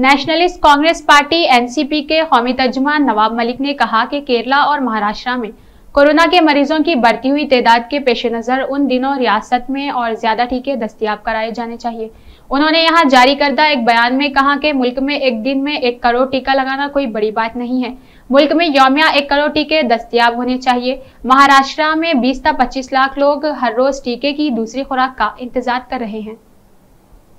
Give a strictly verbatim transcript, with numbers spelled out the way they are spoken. Nationalist Congress party NCP के कौमी तर्जुमान नवाब मलिक ने कहा कि केरला और महाराष्ट्र में कोरोना के मरीजों की बढ़ती हुई तादाद के पेश नज़र उन दिनों रियासत में और ज़्यादा टीके दस्तियाब कराए जाने चाहिए। उन्होंने यहां जारी करदा एक बयान में कहा कि मुल्क में एक दिन में एक करोड़ टीका लगाना कोई बड़ी बात नहीं है। मुल्क में यौमिया एक करोड़ टीके दस्तियाब होने चाहिए। महाराष्ट्र में बीस से पच्चीस लाख लोग हर रोज़ टीके की दूसरी खुराक का इंतज़ार कर रहे हैं।